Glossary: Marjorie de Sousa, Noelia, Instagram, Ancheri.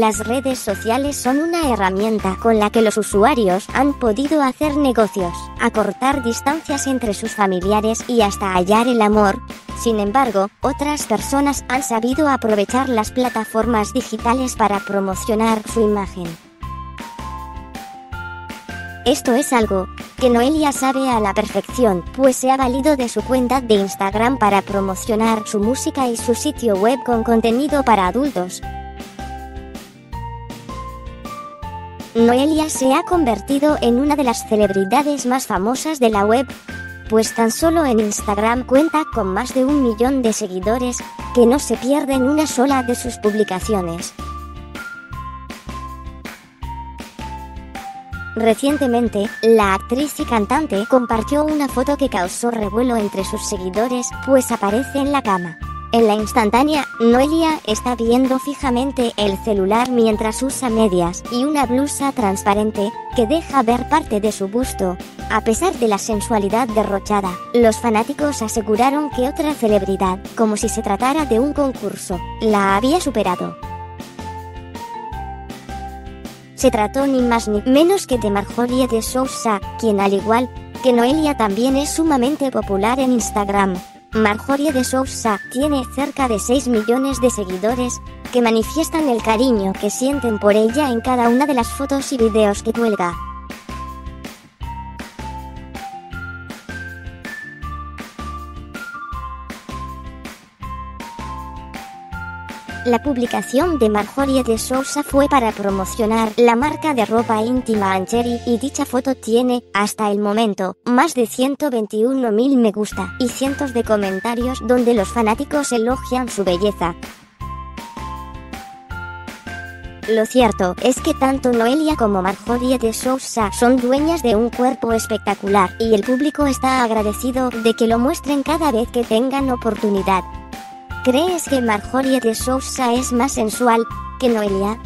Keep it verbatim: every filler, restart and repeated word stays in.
Las redes sociales son una herramienta con la que los usuarios han podido hacer negocios, acortar distancias entre sus familiares y hasta hallar el amor. Sin embargo, otras personas han sabido aprovechar las plataformas digitales para promocionar su imagen. Esto es algo que Noelia sabe a la perfección, pues se ha valido de su cuenta de Instagram para promocionar su música y su sitio web con contenido para adultos. Noelia se ha convertido en una de las celebridades más famosas de la web, pues tan solo en Instagram cuenta con más de un millón de seguidores, que no se pierden una sola de sus publicaciones. Recientemente, la actriz y cantante compartió una foto que causó revuelo entre sus seguidores, pues aparece en la cama. En la instantánea, Noelia está viendo fijamente el celular mientras usa medias y una blusa transparente, que deja ver parte de su busto. A pesar de la sensualidad derrochada, los fanáticos aseguraron que otra celebridad, como si se tratara de un concurso, la había superado. Se trató ni más ni menos que de Marjorie de Sousa, quien al igual que Noelia también es sumamente popular en Instagram. Marjorie de Sousa tiene cerca de seis millones de seguidores, que manifiestan el cariño que sienten por ella en cada una de las fotos y videos que cuelga. La publicación de Marjorie de Sousa fue para promocionar la marca de ropa íntima Ancheri, y dicha foto tiene, hasta el momento, más de ciento veintiún mil me gusta y cientos de comentarios donde los fanáticos elogian su belleza. Lo cierto es que tanto Noelia como Marjorie de Sousa son dueñas de un cuerpo espectacular, y el público está agradecido de que lo muestren cada vez que tengan oportunidad. ¿Crees que Marjorie de Sousa es más sensual que Noelia?